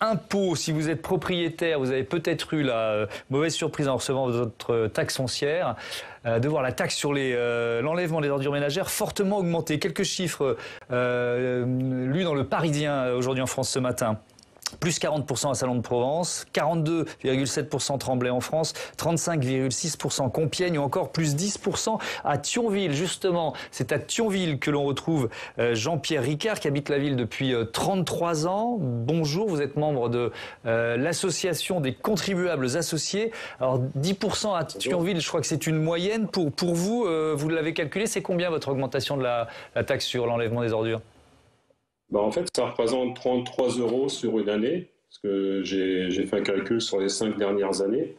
impôt, si vous êtes propriétaire, vous avez peut-être eu la mauvaise surprise en recevant votre taxe foncière, de voir la taxe sur l'enlèvement des ordures ménagères fortement augmentée. Quelques chiffres lus dans le Parisien aujourd'hui en France ce matin. Plus 40% à Salon de Provence, 42,7% Tremblay en France, 35,6% Compiègne ou encore plus 10% à Thionville. Justement, c'est à Thionville que l'on retrouve Jean-Pierre Ricard qui habite la ville depuis 33 ans. Bonjour, vous êtes membre de l'association des Contribuables Associés. Alors 10% à Thionville, je crois que c'est une moyenne. Pour vous, vous l'avez calculé, c'est combien votre augmentation de la taxe sur l'enlèvement des ordures ? Bah en fait, ça représente 33 € sur une année, parce que j'ai fait un calcul sur les 5 dernières années.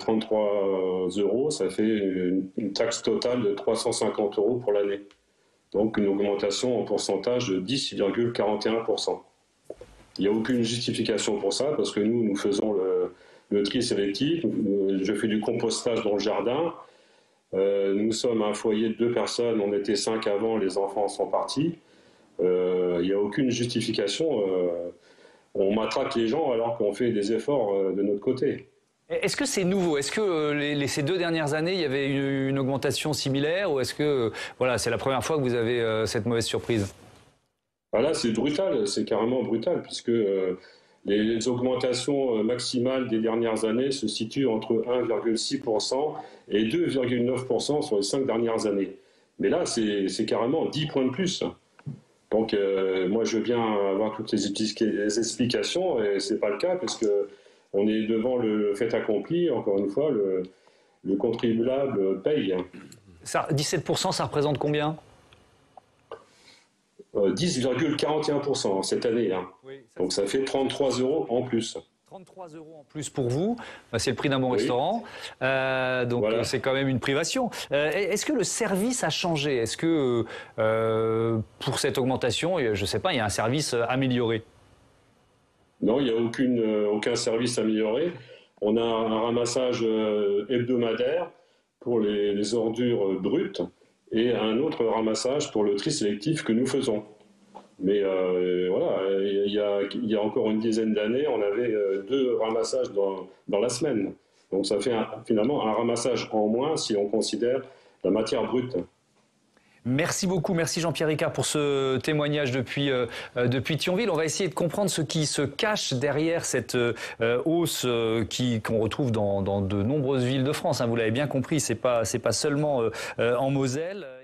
33 €, ça fait une taxe totale de 350 € pour l'année. Donc une augmentation en pourcentage de 10,41 %. Il n'y a aucune justification pour ça, parce que nous faisons le tri sélectif, je fais du compostage dans le jardin. Nous sommes un foyer de 2 personnes, on était 5 avant, les enfants sont partis. Il n'y a aucune justification. On matraque les gens alors qu'on fait des efforts de notre côté. Est-ce que c'est nouveau? Est-ce que ces 2 dernières années, il y avait une augmentation similaire? Ou est-ce que voilà, c'est la première fois que vous avez cette mauvaise surprise? Voilà, c'est brutal, c'est carrément brutal, puisque les augmentations maximales des dernières années se situent entre 1,6 % et 2,9 % sur les 5 dernières années. Mais là, c'est carrément 10 points de plus. Donc moi je viens avoir toutes les explications et c'est pas le cas parce que on est devant le fait accompli. Encore une fois, le contribuable paye. Ça, 17%, ça représente combien? 10,41 % cette année. Hein. Oui, ça. Donc ça fait 33 € en plus. 33 € en plus pour vous, c'est le prix d'un bon restaurant, donc voilà. C'est quand même une privation. Est-ce que le service a changé? Est-ce que pour cette augmentation, je ne sais pas, il y a un service amélioré? Non, il n'y a aucun service amélioré. On a un ramassage hebdomadaire pour les ordures brutes et un autre ramassage pour le tri sélectif que nous faisons. Mais voilà, il y a encore une dizaine d'années, on avait 2 ramassages dans la semaine. Donc ça fait finalement un ramassage en moins si on considère la matière brute. Merci beaucoup, merci Jean-Pierre Ricard pour ce témoignage depuis Thionville. On va essayer de comprendre ce qui se cache derrière cette hausse qu'on retrouve dans de nombreuses villes de France. Hein, vous l'avez bien compris, c'est pas seulement en Moselle.